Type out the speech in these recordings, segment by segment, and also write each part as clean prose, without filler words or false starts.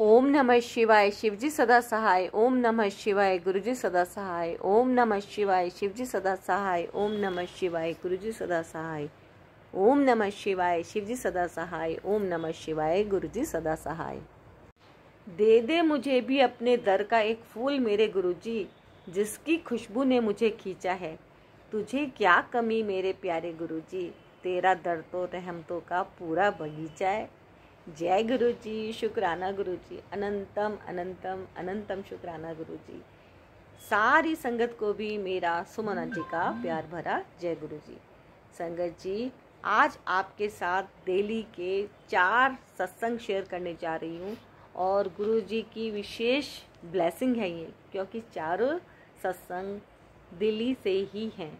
ओम नमः शिवाय शिवजी सदा सहाय। ओम नमः शिवाय गुरुजी सदा सहाय। ओम नमः शिवाय शिवजी सदा सहाय। ओम नमः शिवाय गुरुजी सदा सहाय। ओम नमः शिवाय शिवजी सदा सहाय। ओम नमः शिवाय गुरुजी सदा सहाय। दे दे मुझे भी अपने दर का एक फूल मेरे गुरुजी, जिसकी खुशबू ने मुझे खींचा है। तुझे क्या कमी मेरे प्यारे गुरुजी, तेरा दर तो रहमतों का पूरा बगीचा है। जय गुरुजी, शुक्राना गुरुजी, अनंतम अनंतम अनंतम शुक्राना गुरुजी। सारी संगत को भी मेरा सुमना जी का प्यार भरा जय गुरुजी। संगत जी, आज आपके साथ दिल्ली के 4 सत्संग शेयर करने जा रही हूँ और गुरुजी की विशेष ब्लेसिंग है ये, क्योंकि चारों सत्संग दिल्ली से ही हैं।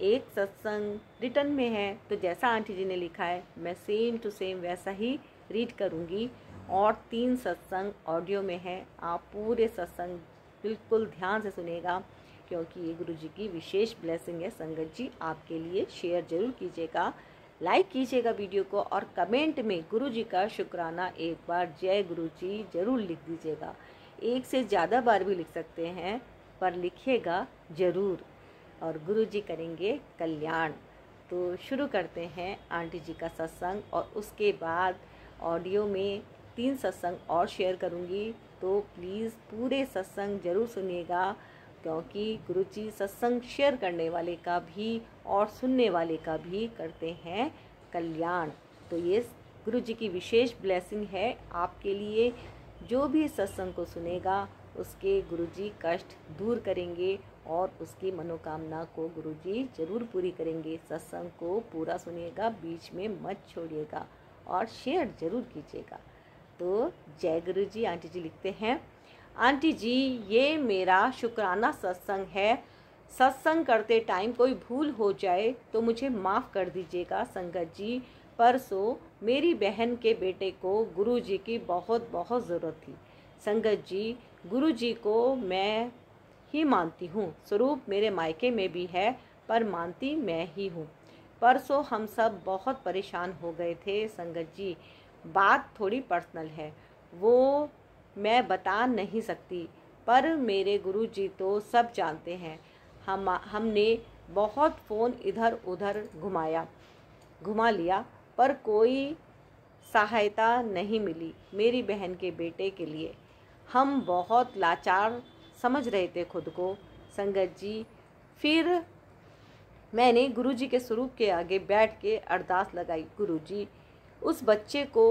एक सत्संग रिटर्न में है, तो जैसा आंटी जी ने लिखा है मैं सेम टू सेम वैसा ही रीड करूँगी, और 3 सत्संग ऑडियो में है। आप पूरे सत्संग बिल्कुल ध्यान से सुनेगा, क्योंकि ये गुरुजी की विशेष ब्लेसिंग है। संगत जी, आपके लिए शेयर जरूर कीजिएगा, लाइक कीजिएगा वीडियो को, और कमेंट में गुरुजी का शुक्राना एक बार जय गुरुजी जरूर लिख दीजिएगा। एक से ज़्यादा बार भी लिख सकते हैं, पर लिखिएगा जरूर, और गुरुजी करेंगे कल्याण। तो शुरू करते हैं आंटी जी का सत्संग, और उसके बाद ऑडियो में 3 सत्संग और शेयर करूंगी। तो प्लीज़ पूरे सत्संग जरूर सुनिएगा, क्योंकि गुरुजी सत्संग शेयर करने वाले का भी और सुनने वाले का भी करते हैं कल्याण। तो ये गुरुजी की विशेष ब्लेसिंग है आपके लिए। जो भी सत्संग को सुनेगा उसके गुरुजी कष्ट दूर करेंगे और उसकी मनोकामना को गुरुजी जरूर पूरी करेंगे। सत्संग को पूरा सुनिएगा, बीच में मत छोड़िएगा, और शेयर जरूर कीजिएगा। तो जय गुरुजी। आंटी जी लिखते हैं, आंटी जी ये मेरा शुक्राना सत्संग है। सत्संग करते टाइम कोई भूल हो जाए तो मुझे माफ़ कर दीजिएगा। संगत जी, परसों मेरी बहन के बेटे को गुरुजी की बहुत बहुत ज़रूरत थी। संगत जी, गुरुजी को मैं ही मानती हूँ, स्वरूप मेरे मायके में भी है पर मानती मैं ही हूँ। परसों हम सब बहुत परेशान हो गए थे। संगत जी, बात थोड़ी पर्सनल है, वो मैं बता नहीं सकती, पर मेरे गुरुजी तो सब जानते हैं। हमने बहुत फ़ोन इधर उधर घुमा लिया, पर कोई सहायता नहीं मिली मेरी बहन के बेटे के लिए। हम बहुत लाचार समझ रहे थे खुद को। संगत जी, फिर मैंने गुरुजी के स्वरूप के आगे बैठ के अरदास लगाई, गुरुजी उस बच्चे को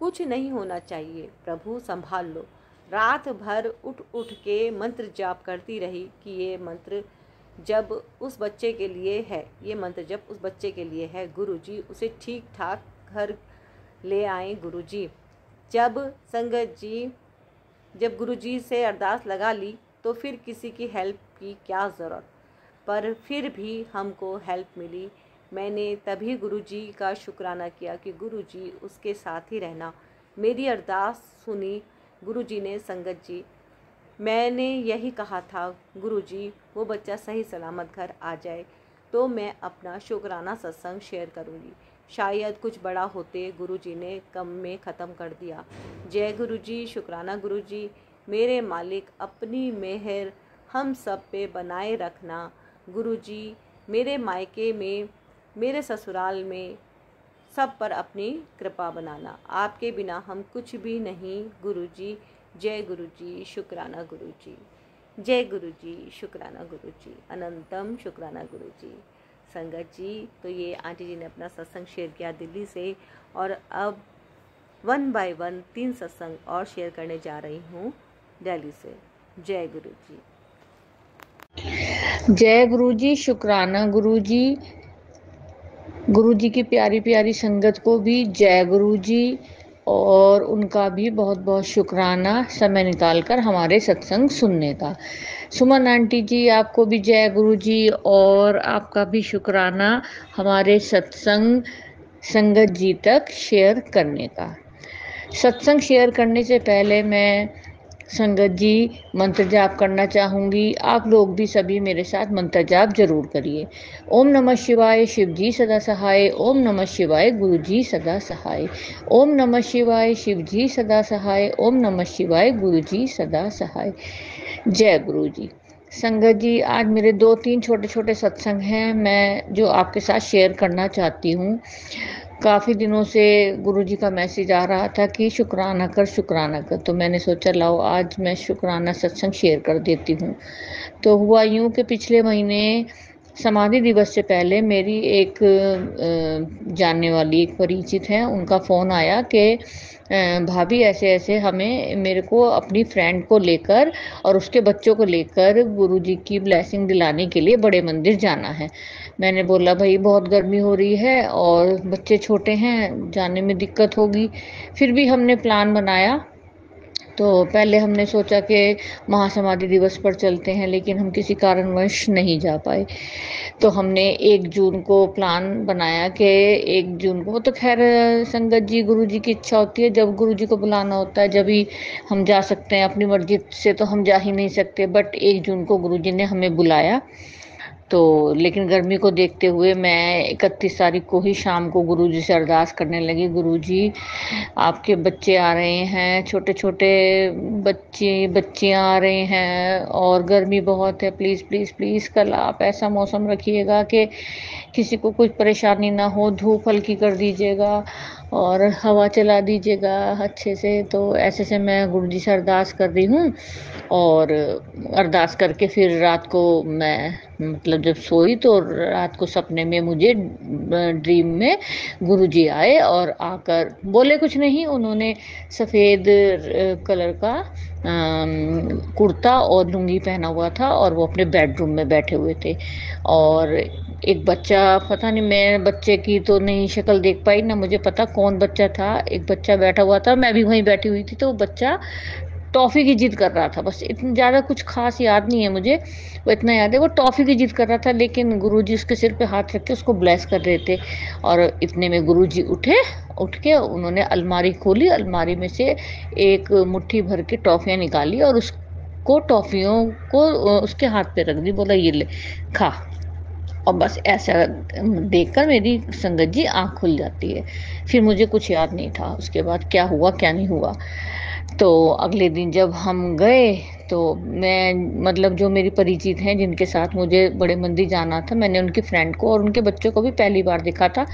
कुछ नहीं होना चाहिए, प्रभु संभाल लो। रात भर उठ के मंत्र जाप करती रही कि ये मंत्र जब उस बच्चे के लिए है, ये मंत्र जब उस बच्चे के लिए है, गुरुजी उसे ठीक ठाक घर ले आए गुरुजी। जब गुरुजी से अरदास लगा ली तो फिर किसी की हेल्प की क्या ज़रूरत, पर फिर भी हमको हेल्प मिली। मैंने तभी गुरुजी का शुक्राना किया कि गुरुजी उसके साथ ही रहना। मेरी अरदास सुनी गुरुजी ने। संगत जी, मैंने यही कहा था, गुरुजी वो बच्चा सही सलामत घर आ जाए तो मैं अपना शुक्राना सत्संग शेयर करूँगी। शायद कुछ बड़ा होते, गुरुजी ने कम में ख़त्म कर दिया। जय गुरुजी, शुक्राना गुरुजी। मेरे मालिक, अपनी मेहर हम सब पे बनाए रखना। गुरुजी, मेरे मायके में, मेरे ससुराल में, सब पर अपनी कृपा बनाना। आपके बिना हम कुछ भी नहीं गुरुजी। जय गुरुजी, शुक्राना गुरुजी। जय गुरुजी, शुक्राना गुरुजी। अनंतम शुक्राना गुरुजी। संगत जी, तो ये आंटी जी ने अपना सत्संग शेयर किया दिल्ली से, और अब 1 बाय 1 तीन सत्संग और शेयर करने जा रही हूँ दिल्ली से। जय गुरुजी। जय गुरुजी, शुक्राना गुरुजी। गुरुजी की प्यारी प्यारी संगत को भी जय गुरुजी, और उनका भी बहुत बहुत शुक्राना समय निकालकर हमारे सत्संग सुनने का। सुमन आंटी जी, आपको भी जय गुरुजी, और आपका भी शुक्राना हमारे सत्संग संगत जी तक शेयर करने का। सत्संग शेयर करने से पहले मैं संगत जी मंत्र जाप करना चाहूँगी, आप लोग भी सभी मेरे साथ मंत्र जाप जरूर करिए। ओम नमः शिवाय, शिव जी सदा सहाय। ओम नमः शिवाय, गुरु जी सदा सहाय। ओम नमः शिवाय, शिव जी सदा सहाय। ओम नमः शिवाय, गुरु जी सदा सहाय। जय गुरु जी। संगत जी, आज मेरे 2-3 छोटे छोटे सत्संग हैं मैं जो आपके साथ शेयर करना चाहती हूँ। काफ़ी दिनों से गुरुजी का मैसेज आ रहा था कि शुक्राना कर, शुक्राना कर, तो मैंने सोचा लाओ आज मैं शुक्राना सत्संग शेयर कर देती हूँ। तो हुआ यूँ कि पिछले महीने समाधि दिवस से पहले मेरी एक जानने वाली, एक परिचित हैं, उनका फ़ोन आया कि भाभी ऐसे ऐसे हमें, मेरे को अपनी फ्रेंड को लेकर और उसके बच्चों को लेकर गुरुजी की ब्लेसिंग दिलाने के लिए बड़े मंदिर जाना है। मैंने बोला भाई बहुत गर्मी हो रही है और बच्चे छोटे हैं, जाने में दिक्कत होगी। फिर भी हमने प्लान बनाया। तो पहले हमने सोचा कि महासमाधि दिवस पर चलते हैं, लेकिन हम किसी कारणवश नहीं जा पाए। तो हमने 1 जून को प्लान बनाया कि 1 जून को, तो खैर संगत जी गुरुजी की इच्छा होती है, जब गुरुजी को बुलाना होता है जब ही हम जा सकते हैं, अपनी मर्जी से तो हम जा ही नहीं सकते। बट 1 जून को गुरुजी ने हमें बुलाया। तो लेकिन गर्मी को देखते हुए मैं 31 तारीख को ही शाम को गुरुजी से अरदास करने लगी, गुरुजी आपके बच्चे आ रहे हैं, छोटे छोटे बच्चे बच्चियाँ आ रहे हैं और गर्मी बहुत है, प्लीज़ प्लीज़ प्लीज़ कल आप ऐसा मौसम रखिएगा कि किसी को कुछ परेशानी ना हो, धूप हल्की कर दीजिएगा और हवा चला दीजिएगा अच्छे से। तो ऐसे से मैं गुरुजी से अरदास कर रही हूँ और अरदास करके फिर रात को मैं, मतलब जब सोई तो रात को सपने में मुझे, ड्रीम में गुरुजी आए और आकर बोले कुछ नहीं, उन्होंने सफ़ेद कलर का कुर्ता और लुंगी पहना हुआ था और वो अपने बेडरूम में बैठे हुए थे। और एक बच्चा, पता नहीं मैं बच्चे की तो नहीं शक्ल देख पाई ना मुझे पता कौन बच्चा था, एक बच्चा बैठा हुआ था, मैं भी वहीं बैठी हुई थी। तो वो बच्चा टॉफ़ी की जिद कर रहा था, बस इतना, ज़्यादा कुछ खास याद नहीं है मुझे, वो इतना याद है वो टॉफ़ी की जिद कर रहा था। लेकिन गुरुजी उसके सिर पे हाथ रख के उसको ब्लेस कर रहे थे। और इतने में गुरुजी उठे, उठ के उन्होंने अलमारी खोली, अलमारी में से एक मुट्ठी भर के टॉफ़ियाँ निकाली और उसको, टॉफ़ियों को उसके हाथ पे रख दी, बोला ये ले खा। और बस ऐसा देखकर मेरी संगत जी आँख खुल जाती है। फिर मुझे कुछ याद नहीं था उसके बाद क्या हुआ क्या नहीं हुआ। तो अगले दिन जब हम गए तो मैं, मतलब जो मेरी परिचित हैं जिनके साथ मुझे बड़े मंदिर जाना था, मैंने उनकी फ्रेंड को और उनके बच्चों को भी पहली बार देखा था।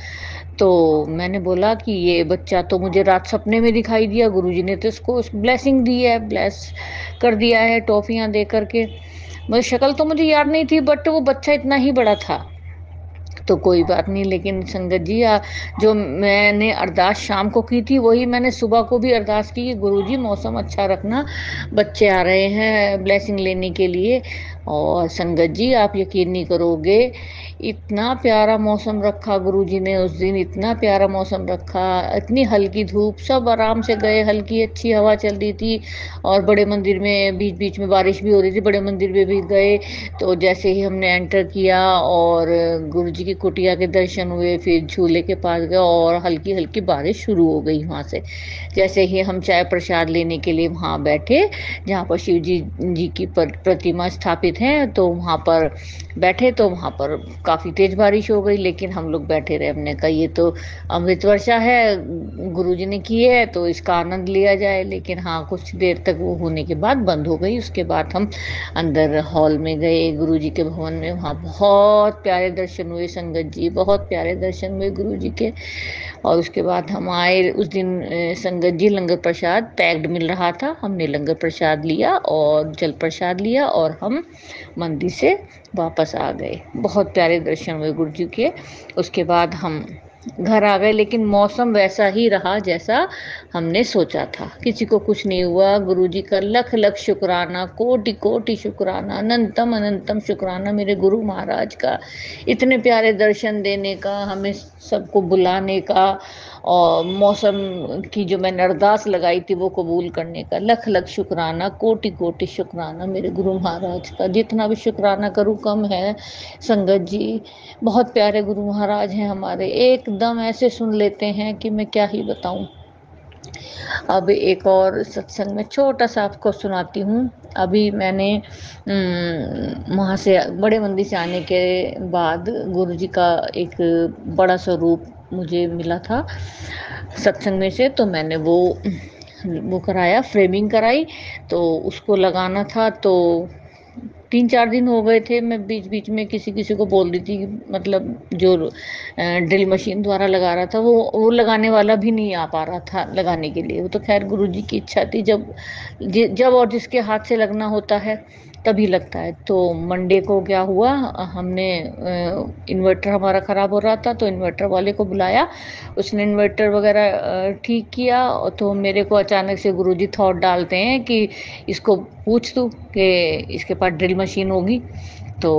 तो मैंने बोला कि ये बच्चा तो मुझे रात सपने में दिखाई दिया, गुरुजी ने तो इसको ब्लेसिंग दी है, ब्लेस कर दिया है टॉफ़ियाँ दे करके। मुझे शक्ल तो मुझे याद नहीं थी बट वो बच्चा इतना ही बड़ा था, तो कोई बात नहीं। लेकिन संगत जी जो मैंने अरदास शाम को की थी वही मैंने सुबह को भी अरदास की, गुरुजी मौसम अच्छा रखना, बच्चे आ रहे हैं ब्लेसिंग लेने के लिए। और संगत जी आप यकीन नहीं करोगे, इतना प्यारा मौसम रखा गुरुजी ने उस दिन, इतना प्यारा मौसम रखा, इतनी हल्की धूप, सब आराम से गए, हल्की अच्छी हवा चल रही थी और बड़े मंदिर में बीच बीच में बारिश भी हो रही थी, बड़े मंदिर में भी गए। तो जैसे ही हमने एंटर किया और गुरुजी की कुटिया के दर्शन हुए, फिर झूले के पास गए और हल्की हल्की बारिश शुरू हो गई वहाँ से। जैसे ही हम चाय प्रसाद लेने के लिए वहाँ बैठे जहाँ पर शिव जी की प्रतिमा स्थापित है, तो वहाँ पर बैठे, तो वहाँ पर काफ़ी तेज़ बारिश हो गई। लेकिन हम लोग बैठे रहे, हमने कहा ये तो अमृत वर्षा है, गुरुजी ने की है तो इसका आनंद लिया जाए। लेकिन हाँ, कुछ देर तक वो होने के बाद बंद हो गई। उसके बाद हम अंदर हॉल में गए गुरुजी के भवन में, वहाँ बहुत प्यारे दर्शन हुए संगत जी, बहुत प्यारे दर्शन हुए गुरुजी के। और उसके बाद हम आए, उस दिन संगत जी लंगर प्रसाद पैक्ड मिल रहा था, हमने लंगर प्रसाद लिया और जल प्रसाद लिया और हम मंदिर से वापस आ गए। बहुत प्यारे दर्शन हुए गुरुजी के। उसके बाद हम घर आ गए, लेकिन मौसम वैसा ही रहा जैसा हमने सोचा था, किसी को कुछ नहीं हुआ। गुरुजी का लख लख शुक्राना, कोटि कोटि शुक्राना, अनंतम अनंतम शुक्राना मेरे गुरु महाराज का, इतने प्यारे दर्शन देने का, हमें सबको बुलाने का और मौसम की जो मैंने अरदास लगाई थी वो कबूल करने का। लख लख शुक्राना, कोटि कोटि शुक्राना मेरे गुरु महाराज का। जितना भी शुक्राना करूँ कम है संगत जी, बहुत प्यारे गुरु महाराज हैं हमारे, एकदम ऐसे सुन लेते हैं कि मैं क्या ही बताऊँ। अब एक और सत्संग में छोटा सा आपको सुनाती हूँ। अभी मैंने वहाँ से बड़े मंदिर से आने के बाद गुरुजी का एक बड़ा स्वरूप मुझे मिला था सत्संग में से, तो मैंने वो कराया, फ्रेमिंग कराई। तो उसको लगाना था, तो 3-4 दिन हो गए थे। मैं बीच बीच में किसी को बोल रही थी, मतलब जो ड्रिल मशीन द्वारा लगा रहा था वो लगाने वाला भी नहीं आ पा रहा था लगाने के लिए। वो तो खैर गुरुजी की इच्छा थी, जब और जिसके हाथ से लगना होता है तभी लगता है। तो मंडे को क्या हुआ, हमने इन्वर्टर हमारा ख़राब हो रहा था, तो इन्वर्टर वाले को बुलाया, उसने इन्वर्टर वगैरह ठीक किया। तो मेरे को अचानक से गुरुजी थॉट डालते हैं कि इसको पूछ तू कि इसके पास ड्रिल मशीन होगी। तो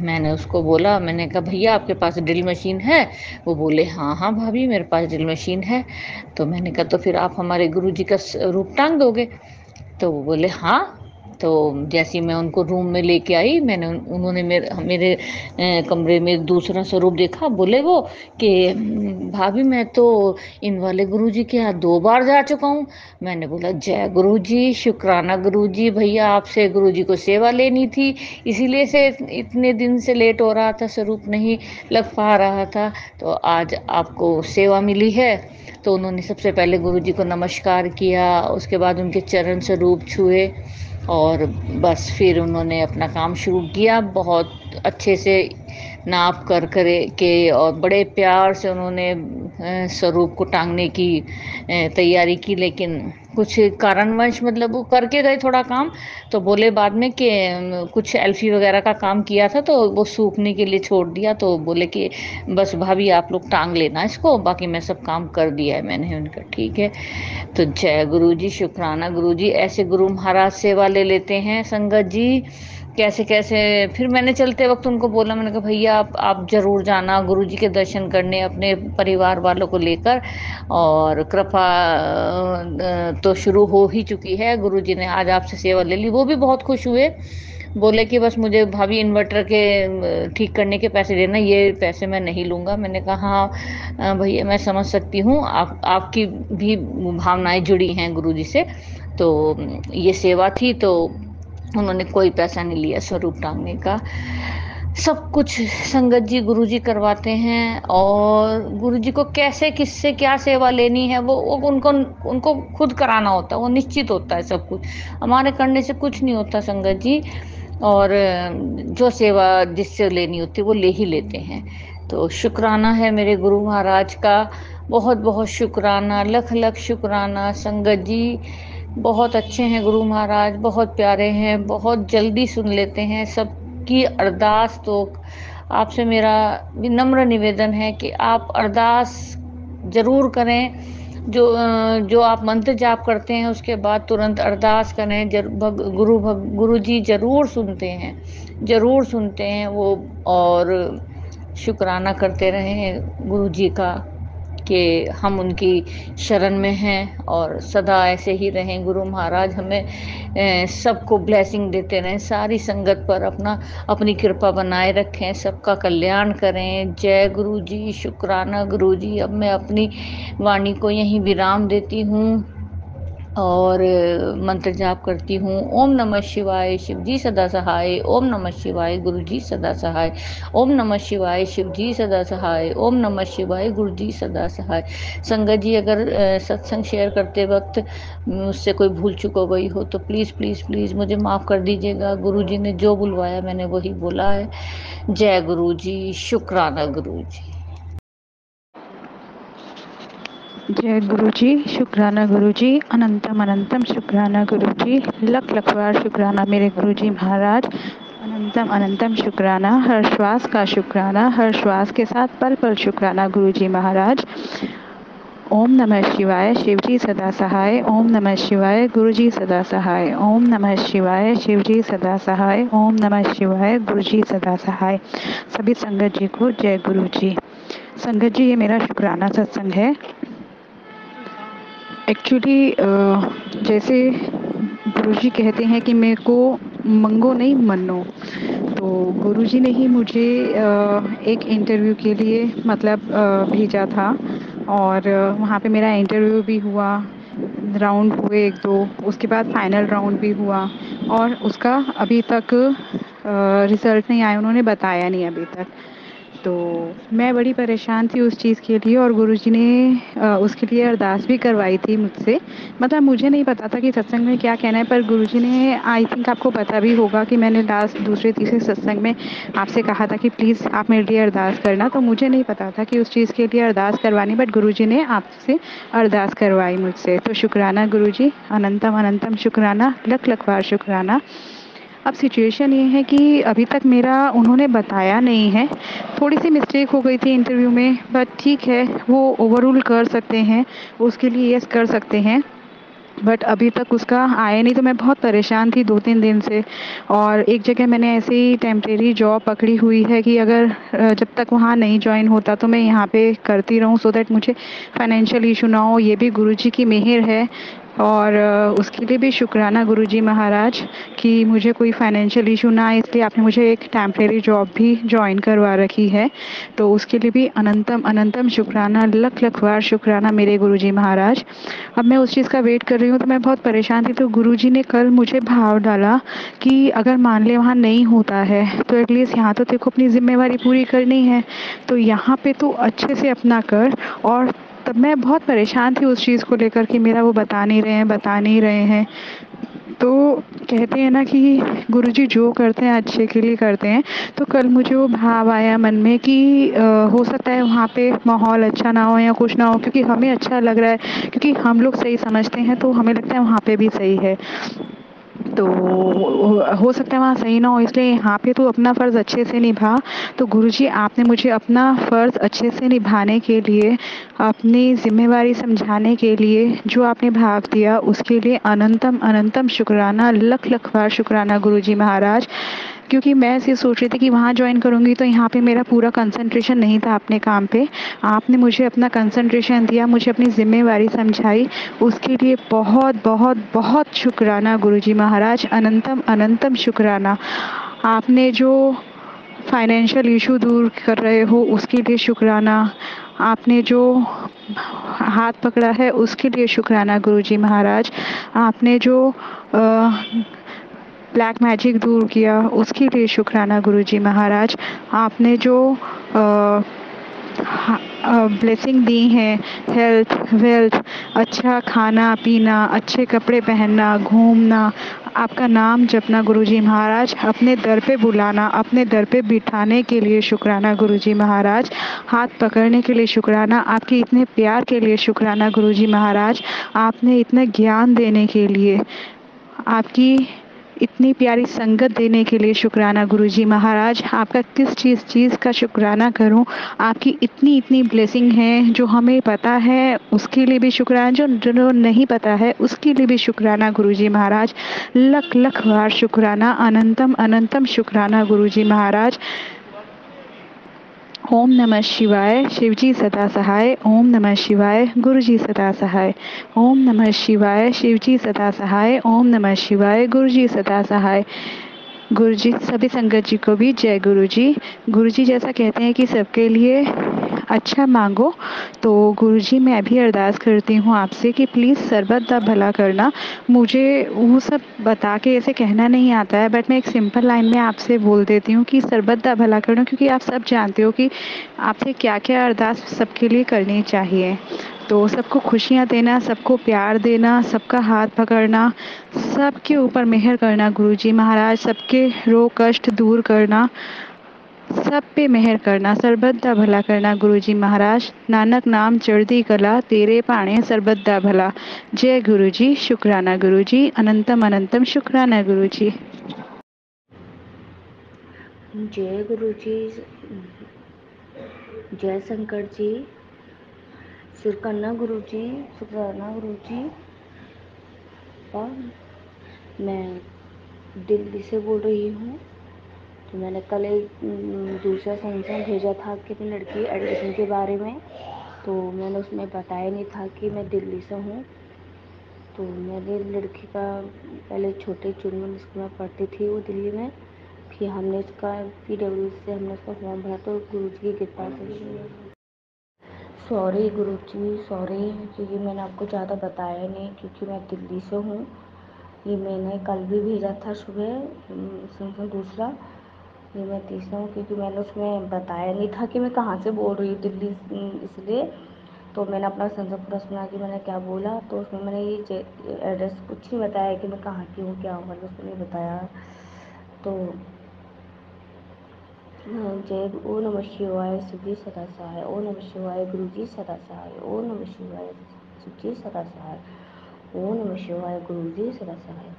मैंने उसको बोला, मैंने कहा भैया आपके पास ड्रिल मशीन है? वो बोले हाँ हाँ भाभी मेरे पास ड्रिल मशीन है। तो मैंने कहा तो फिर आप हमारे गुरुजी का रूप टांग दोगे? तो वो बोले हाँ। तो जैसे मैं उनको रूम में लेके आई, उन्होंने मेरे कमरे में दूसरा स्वरूप देखा। बोले वो कि भाभी मैं तो इन वाले गुरुजी के यहाँ 2 बार जा चुका हूँ। मैंने बोला जय गुरुजी, शुक्राना गुरुजी, भैया आपसे गुरुजी को सेवा लेनी थी, इसीलिए से इतने दिन से लेट हो रहा था, स्वरूप नहीं लग पा रहा था, तो आज आपको सेवा मिली है। तो उन्होंने सबसे पहले गुरुजी को नमस्कार किया, उसके बाद उनके चरण स्वरूप छुए और बस फिर उन्होंने अपना काम शुरू किया। बहुत अच्छे से नाप करके और बड़े प्यार से उन्होंने स्वरूप को टांगने की तैयारी की, लेकिन कुछ कारणवश मतलब वो करके गए थोड़ा काम। तो बोले बाद में कि कुछ एल्फी वगैरह का काम किया था, तो वो सूखने के लिए छोड़ दिया। तो बोले कि बस भाभी आप लोग टांग लेना इसको, बाकी मैं सब काम कर दिया है मैंने। उनका ठीक है। तो जय गुरुजी, शुक्राना गुरुजी, ऐसे गुरु महाराज सेवा ले लेते हैं संगत जी, कैसे कैसे। फिर मैंने चलते वक्त उनको बोला, मैंने कहा भैया आप ज़रूर जाना गुरुजी के दर्शन करने अपने परिवार वालों को लेकर, और कृपा तो शुरू हो ही चुकी है, गुरुजी ने आज आपसे सेवा ले ली। वो भी बहुत खुश हुए, बोले कि बस मुझे भाभी इन्वर्टर के ठीक करने के पैसे देना, ये पैसे मैं नहीं लूँगा। मैंने कहा हाँ भैया मैं समझ सकती हूँ, आपकी भी भावनाएँ जुड़ी हैं गुरुजी से, तो ये सेवा थी। तो उन्होंने कोई पैसा नहीं लिया स्वरूप टांगने का, सब कुछ संगत जी गुरुजी करवाते हैं। और गुरुजी को कैसे किससे क्या सेवा लेनी है वो उनको खुद कराना होता है, वो निश्चित होता है सब कुछ, हमारे करने से कुछ नहीं होता संगत जी। और जो सेवा जिससे लेनी होती है वो ले ही लेते हैं। तो शुक्राना है मेरे गुरु महाराज का, बहुत बहुत शुक्राना, लख लख शुक्राना। संगत जी बहुत अच्छे हैं, गुरु महाराज बहुत प्यारे हैं, बहुत जल्दी सुन लेते हैं सबकी अरदास। तो आपसे मेरा विनम्र निवेदन है कि आप अरदास जरूर करें, जो आप मंत्र जाप करते हैं उसके बाद तुरंत अरदास करें। गुरुजी जरूर सुनते हैं, जरूर सुनते हैं वो, और शुक्राना करते रहें गुरुजी का कि हम उनकी शरण में हैं और सदा ऐसे ही रहें। गुरु महाराज हमें सबको ब्लेसिंग देते रहें, सारी संगत पर अपनी कृपा बनाए रखें, सबका कल्याण करें। जय गुरुजी, शुक्राना गुरुजी। अब मैं अपनी वाणी को यहीं विराम देती हूँ और मंत्र जाप करती हूँ। ओम नमः शिवाय, शिव जी सदा सहाय। ओम नमः शिवाय, गुरु जी सदा सहाय। ओम नमः शिवाय, शिव जी सदा सहाय। ओम नमः शिवाय, गुरु जी सदा सहाय। संगत जी अगर सत्संग शेयर करते वक्त उससे कोई भूल चूक हो गई हो तो प्लीज़ प्लीज़ प्लीज़ मुझे माफ़ कर दीजिएगा। गुरु जी ने जो बुलवाया मैंने वही बोला है। जय गुरु जी, शुक्राना गुरु जी। जय गुरुजी, शुक्राना गुरुजी, अनंतम अनंतम शुक्राना गुरुजी, लख लख बार शुक्राना मेरे गुरुजी महाराज, अनंतम अनंतम शुक्राना। हर श्वास का शुक्राना, हर श्वास के साथ पल पल शुक्राना गुरुजी महाराज। ओम नमः शिवाय, शिवजी सदा सहाय। ओम नमः शिवाय, गुरुजी सदा सहाय। ओम नमः शिवाय, शिवजी सदा सहाय। ओम नमः शिवाय, गुरुजी सदा सहाय। सभी संगत जी को जय गुरुजी। संगत जी ये मेरा शुक्राना सत्संग है। एक्चुअली जैसे गुरुजी कहते हैं कि मेरे को मंगो नहीं मनो, तो गुरुजी ने ही मुझे एक इंटरव्यू के लिए मतलब भेजा था, और वहाँ पे मेरा इंटरव्यू भी हुआ। राउंड हुए एक दो, उसके बाद फाइनल राउंड भी हुआ और उसका अभी तक रिजल्ट नहीं आया, उन्होंने बताया नहीं अभी तक। तो मैं बड़ी परेशान थी उस चीज़ के लिए और गुरुजी ने उसके लिए अरदास भी करवाई थी मुझसे। मतलब मुझे नहीं पता था कि सत्संग में क्या कहना है, पर गुरुजी ने, आई थिंक आपको पता भी होगा कि मैंने लास्ट दूसरे तीसरे सत्संग में आपसे कहा था कि प्लीज़ आप मेरे लिए अरदास करना। तो मुझे नहीं पता था कि उस चीज़ के लिए अरदास करवानी, बट गुरुजी ने आपसे अरदास करवाई मुझसे। तो शुक्राना गुरुजी, अनंतम अनंतम शुक्राना, लख लख बार शुक्राना। अब सिचुएशन ये है कि अभी तक मेरा उन्होंने बताया नहीं है, थोड़ी सी मिस्टेक हो गई थी इंटरव्यू में, बट ठीक है, वो ओवरऑल कर सकते हैं, उसके लिए यस कर सकते हैं, बट अभी तक उसका आया नहीं। तो मैं बहुत परेशान थी 2-3 दिन से। और एक जगह मैंने ऐसे ही टेम्परेरी जॉब पकड़ी हुई है कि अगर जब तक वहाँ नहीं ज्वाइन होता तो मैं यहाँ पे करती रहूँ, सो दैट मुझे फाइनेंशियल इशू ना हो। ये भी गुरुजी की मेहर है और उसके लिए भी शुक्राना गुरुजी महाराज कि मुझे कोई फाइनेंशियल इशू ना आए, इसलिए आपने मुझे एक टेम्परेरी जॉब भी ज्वाइन करवा रखी है। तो उसके लिए भी अनंतम अनंतम शुक्राना, लख लख बार शुक्राना मेरे गुरुजी महाराज। अब मैं उस चीज़ का वेट कर रही हूँ, तो मैं बहुत परेशान थी। तो गुरुजी ने कल मुझे भाव डाला कि अगर मान ले वहाँ नहीं होता है तो एटलीस्ट यहाँ तो तेरे को अपनी जिम्मेवारी पूरी करनी है, तो यहाँ पर तो अच्छे से अपना कर। और तब मैं बहुत परेशान थी उस चीज़ को लेकर कि मेरा वो बता नहीं रहे हैं। तो कहते हैं ना कि गुरुजी जो करते हैं अच्छे के लिए करते हैं। तो कल मुझे वो भाव आया मन में कि हो सकता है वहाँ पे माहौल अच्छा ना हो या कुछ ना हो, क्योंकि हमें अच्छा लग रहा है, क्योंकि हम लोग सही समझते हैं तो हमें लगता है वहाँ पे भी सही है। तो हो सकता है वहाँ सही ना हो, इसलिए यहाँ पे तो अपना फ़र्ज़ अच्छे से निभा। तो गुरुजी आपने मुझे अपना फ़र्ज़ अच्छे से निभाने के लिए, अपनी जिम्मेवारी समझाने के लिए जो आपने भाव दिया, उसके लिए अनंतम अनंतम शुक्राना, लख लख बार शुक्राना गुरुजी महाराज। क्योंकि मैं ऐसे सोच रही थी कि वहाँ ज्वाइन करूँगी तो यहाँ पे मेरा पूरा कंसंट्रेशन नहीं था अपने काम पे। आपने मुझे अपना कंसंट्रेशन दिया, मुझे अपनी जिम्मेवारी समझाई, उसके लिए बहुत बहुत बहुत शुक्राना गुरुजी महाराज, अनंतम अनंतम शुक्राना। आपने जो फाइनेंशियल इशू दूर कर रहे हो उसके लिए शुक्राना, आपने जो हाथ पकड़ा है उसके लिए शुक्राना गुरुजी महाराज, आपने जो ब्लैक मैजिक दूर किया उसके लिए शुक्राना गुरुजी महाराज, आपने जो ब्लेसिंग दी हैं, हेल्थ वेल्थ, अच्छा खाना पीना, अच्छे कपड़े पहनना, घूमना, आपका नाम जपना गुरुजी महाराज, अपने दर पे बुलाना, अपने दर पे बिठाने के लिए शुक्राना गुरुजी महाराज, हाथ पकड़ने के लिए शुक्राना, आपके इतने प्यार के लिए शुक्राना गुरुजी महाराज, आपने इतना ज्ञान देने के लिए, आपकी इतनी प्यारी संगत देने के लिए शुक्राना गुरुजी महाराज। आपका किस चीज़ का शुक्राना करूं, आपकी इतनी इतनी ब्लेसिंग है, जो हमें पता है उसके लिए भी शुक्राना, जो नहीं पता है उसके लिए भी शुक्राना गुरुजी महाराज, लख लख बार शुक्राना, अनंतम अनंतम शुक्राना गुरुजी महाराज। ओम नमः शिवाय, शिवजी सदा सहाय, ओम नमः शिवाय, गुरुजी सदा सहाय, ओम नमः शिवाय, शिवजी सदा सहाय, ओम नमः शिवाय, गुरुजी सदा सहाय। गुरुजी सभी संगत जी को भी जय गुरुजी। गुरुजी जैसा कहते हैं कि सबके लिए अच्छा मांगो, तो गुरुजी मैं भी अरदास करती हूँ आपसे कि प्लीज़ सर्वदा भला करना। मुझे वो सब बता के ऐसे कहना नहीं आता है, बट मैं एक सिंपल लाइन में आपसे बोल देती हूँ कि सर्वदा भला करना, क्योंकि आप सब जानते हो कि आपसे क्या क्या अरदास सबके लिए करनी चाहिए। तो सबको खुशियाँ देना, सबको प्यार देना, सबका हाथ पकड़ना, सबके ऊपर मेहर करना गुरुजी महाराज, सबके रोग कष्ट दूर करना, सब पे मेहर करना, सरबद्दा भला करना गुरुजी महाराज। नानक नाम चढ़दी कला, तेरे पाणे सरबद्दा भला। जय गुरुजी, शुक्राना गुरुजी, अनंतम अनंतम शुक्राना गुरुजी। जय गुरुजी, जय शंकर जी, शुक्राना गुरुजी, शुक्राना गुरुजी। और मैं दिल्ली से बोल रही हूँ। तो मैंने कल एक दूसरा संदेश भेजा था कि अपनी लड़की एडमिशन के बारे में, तो मैंने उसमें बताया नहीं था कि मैं दिल्ली से हूँ। तो मेरी लड़की का पहले छोटे चुनमुन स्कूल में पढ़ती थी वो दिल्ली में, फिर हमने उसका PWC से हमने उसका फॉर्म भरा, तो गुरुजी की कृपा से सॉरी गुरु जी, सॉरी क्योंकि मैंने आपको ज़्यादा बताया नहीं, क्योंकि मैं दिल्ली से हूँ। ये मैंने कल भी भेजा था सुबह दूसरा, ये मैं तीसरा हूँ क्योंकि मैंने उसमें बताया नहीं था कि मैं कहाँ से बोल रही हूँ, दिल्ली, इसलिए तो मैंने अपना संसद पूरा सुना कि मैंने क्या बोला। तो उसमें मैंने ये एड्रेस कुछ नहीं बताया कि मैं कहाँ की हूँ, क्या हूँ, मैंने उसको नहीं बताया। तो जय ओ नमः शिवाय शिवजी सदा सहाय, ओ नमः शिवाय गुरुजी सदा सहाय, ओ नमः शिवाय शिवजी सदा सहाय, ओ नमः शिवाय गुरुजी सदा सहाय।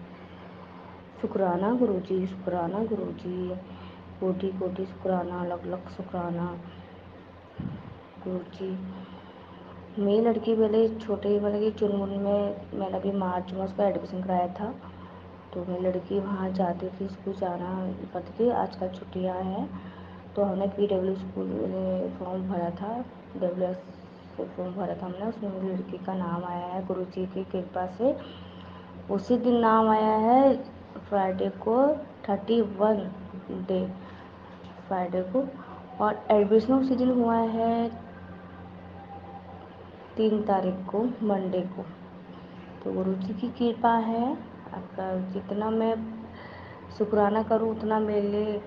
शुक्राना गुरुजी, शुक्राना गुरुजी, कोटि कोटि शुक्राना, लख लख शुक्राना गुरु जी। मेरी लड़की पहले छोटे मतलब कि चुनमुन में मैंने अभी मार्च में उसका एडमिशन कराया था, तो मेरी लड़की वहाँ जाती थी, स्कूल जाना करती थी। आजकल छुट्टियाँ हैं तो हमने PW स्कूल फॉर्म भरा था, WS फॉर्म भरा था हमने, उसमें मेरी लड़की का नाम आया है गुरु जी की कृपा से। उसी दिन नाम आया है फ्राइडे को, 31 डे फ्राइडे को, और एडमिशन उसी दिन हुआ है 3 तारीख को, मंडे को। तो गुरु जी की कृपा है, आपका जितना मैं शुक्राना करूँ उतना मेरे लिए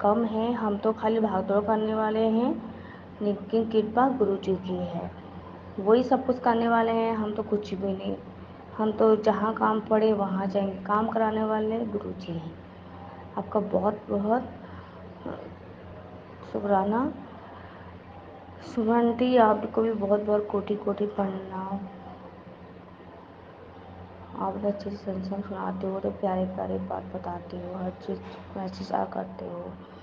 कम है, हम तो खाली भागदौड़ करने वाले हैं, लेकिन कृपा गुरु जी की है, वही सब कुछ करने वाले हैं, हम तो कुछ भी नहीं। हम तो जहाँ काम पड़े वहाँ जाएंगे, काम कराने वाले गुरु जी हैं। आपका बहुत बहुत शुक्राना। सुमन जी आपको भी बहुत बहुत कोटि कोटि प्रणाम। आप अच्छे से सत्संग सुनाते हो, तो प्यारे प्यारे बात बताते हो, हर चीज़ मैसेज करते हो।